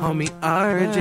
Homie RJ,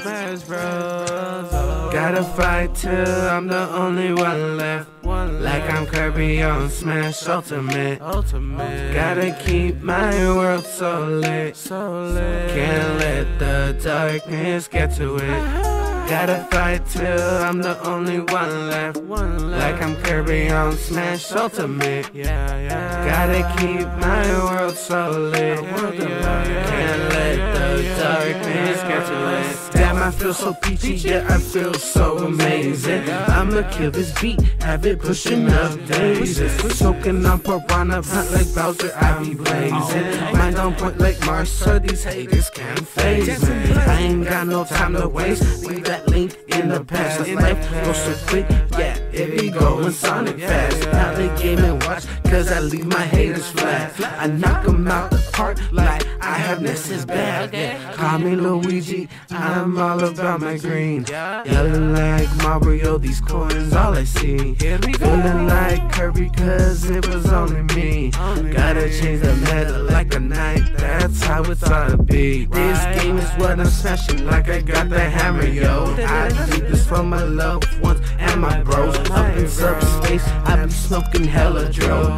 Smash Bros. Gotta fight till I'm the only one left. Like I'm Kirby on Smash Ultimate. Gotta keep my world so lit. Can't let the darkness get to it. Gotta fight till I'm the only one left. Like I'm Kirby on Smash Ultimate. Gotta keep my world so lit. Can't let the darkness get to it. Damn, I feel so peachy, yeah, I feel so amazing. I'ma kill this beat, have it pushing up daisies. Choking on Piranha, hunt like Bowser, I be blazing. Mind on point like Mars, so these haters can't phase me. I ain't got no time to waste. Leave that link in the past. Life goes so quick, yeah, it be going Sonic fast. Now they Game and Watch, cause I leave my haters flat. I knock them out the park like I have Ness's back. Yeah. Call me Luigi, I'm all about my green. Yelling like Mario, these coins all I see. Feeling like Kirby, cause it was only me. Gotta change the meta like a knight, that's how it's ought to be. This game is what I'm smashing like I got the hammer, yo. I do this for my loved ones and my bros. Up in subspace, I be smoking hella dro.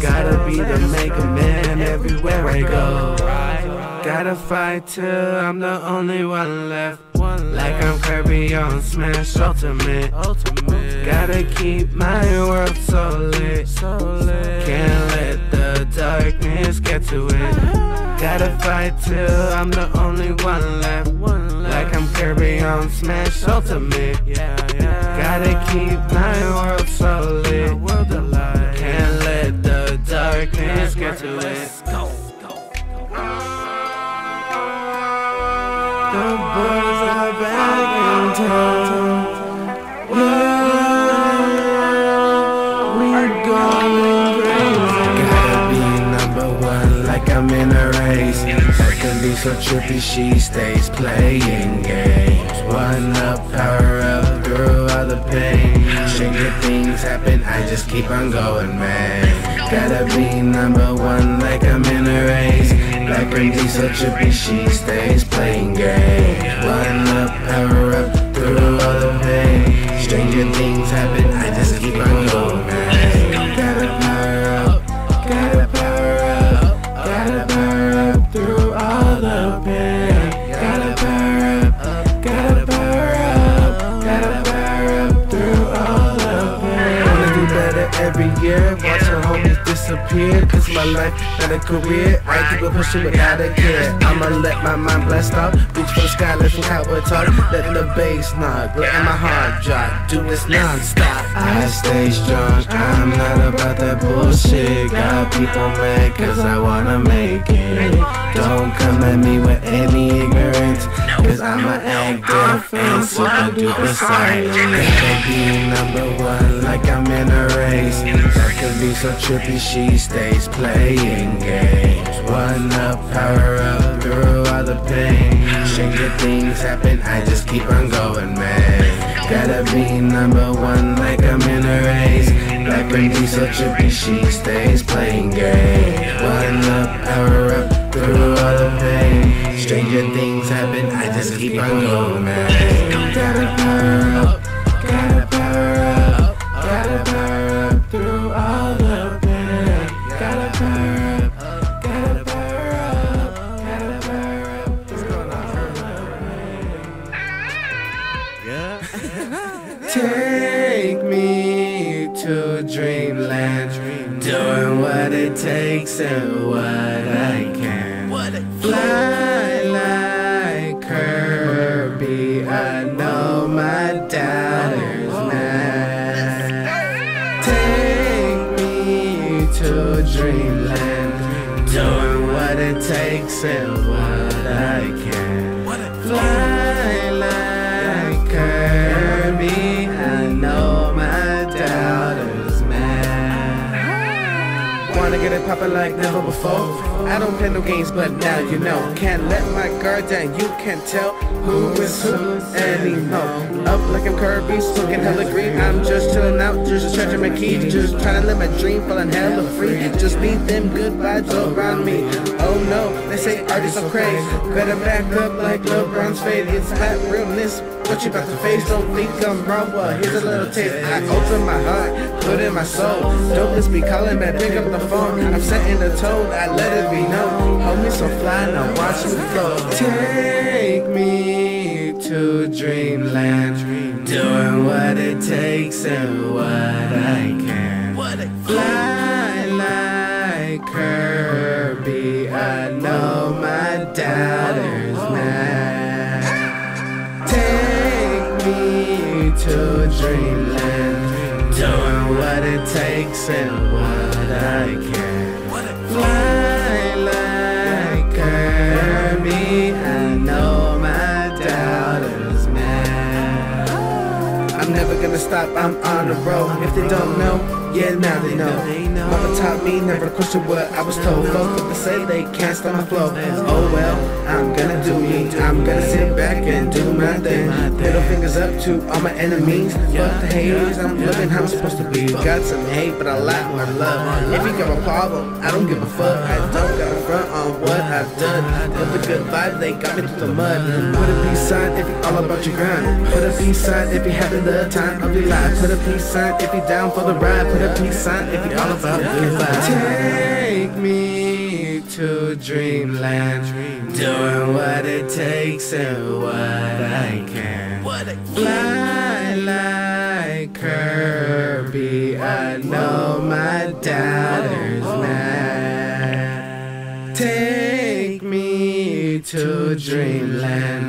Gotta be the Mega Man everywhere I go. Gotta fight till I'm the only one left. Like I'm Kirby on Smash Ultimate. Gotta keep my world so lit. Can't let the darkness get to it. Gotta fight till I'm the only one left. Like I'm Kirby on Smash Ultimate. Gotta keep my world so lit. Can't let the darkness get to it. The birds are back in town. Yeah, we're going crazy. Gotta be number one like I'm in a race. I can be so trippy, she stays playing games. One up, power up, through all the pain. Shaking things happen, I just keep on going, man. Gotta be number one like I'm in a race. Like Kirby, so trippy, she stays playing game. One up, power up, through all the pain. Stranger things happen, I just keep on going, man. Gotta power up, gotta power up, gotta power up, through all the pain. Gotta power up, gotta power up, gotta power up, through all the pain. Wanna do better every year, watch her homies disappear. Cause my life, not a career, I keep on pushing without a care. I'ma let my mind blast off, reach for the sky, listen how I talk. Let the bass knock, let my heart drop, do this non-stop. I stay strong, I'm not about that bullshit. Got people mad cause I wanna make it. Don't come at me with any ignorance, cause I'ma act different, super duper silent. Gotta be number one like I'm in a race. I could be so trippy, she stays playing games. One up, power up, through all the pain. Stranger things happen, I just keep on going, man. Gotta be number one like I'm in a race. Like Kirby, so trippy, she stays playing games. One up, power up, through all the pain. Stranger things happen, I just keep on going, man. Gotta power up, gotta power up, gotta power up, through all the pain. Take me to dreamland, doing what it takes and what I can. Fly like Kirby, I know my daughter's mad. Take me to dreamland, doing what it takes and what I can. Fly like Kirby, I to get it poppin' like never before. I don't play no games, but now you know. Can't let my guard down, you can't tell who is who anymore. Up like I'm Kirby, smoking hella green. I'm just chillin' out, just charging my keys. Just tryna live my dream, feelin' hella free. Just need them good vibes around me. Oh no, they say artists are crazy. Better back up like LeBron's fade. It's that realness, what you about to face. Don't think I'm wrong, well here's a little taste. I open my heart, put in my soul. Don't just be calling, man, pick up the phone. I'm setting the tone, I let it be known. Homie, so fly, now watch me flow. Take me to dreamland, doing what it takes and what I can. Fly like Kirby, I know my daughter's mad. Take me to dreamland, doing what it takes and what I can. Fly like Kirby, I know my daughter's mad. I'm never gonna stop, I'm on the road. If they don't know, yeah, now they know. Mama taught me never question what I was told. Folks to say they can't stop my flow. Oh well, I'm gonna do me. I'm gonna sit back and do my thing. Middle fingers up to all my enemies. Fuck the haters, I'm living how I'm supposed to be. Got some hate, but I like my love. If you got a problem, I don't give a fuck. I don't gotta front on what I've done. But the good vibe, they got me through the mud. Put a peace sign if you all about your grind. Put a peace sign if you having the time of your life. Put a peace sign if you down for the ride. Put a peace sign if you all about your life. Take me to dreamland, doing what it takes and what I can. Fly like Kirby, I know my daughter's mad. Take me to dreamland,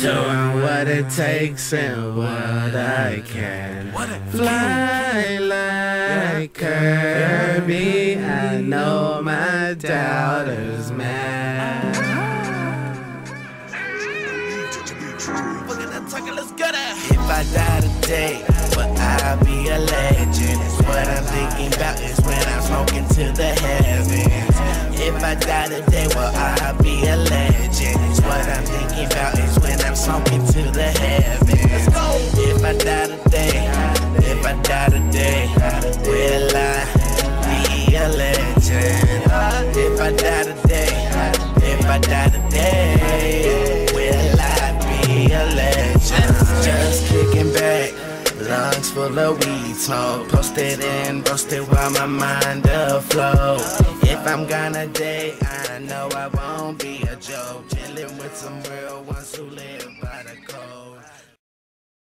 doing what it takes and what I can. Fly like Kirby, I know my daughter's mad. If I die today, but I'll be a legend. It's what I'm thinking about, is when I'm smoking to the heavens. If I die today, well I'll be a legend. It's what I'm thinking about, is when I'm smoking to the heavens. If I die today, if I die today, will I be a legend? If I die today, if I die today, will I be a legend? Just kicking back, lungs full of weed smoke, posted and roasted while my mind afloat. If I'm gonna die, I know I won't be a joke, chilling with some real ones who live.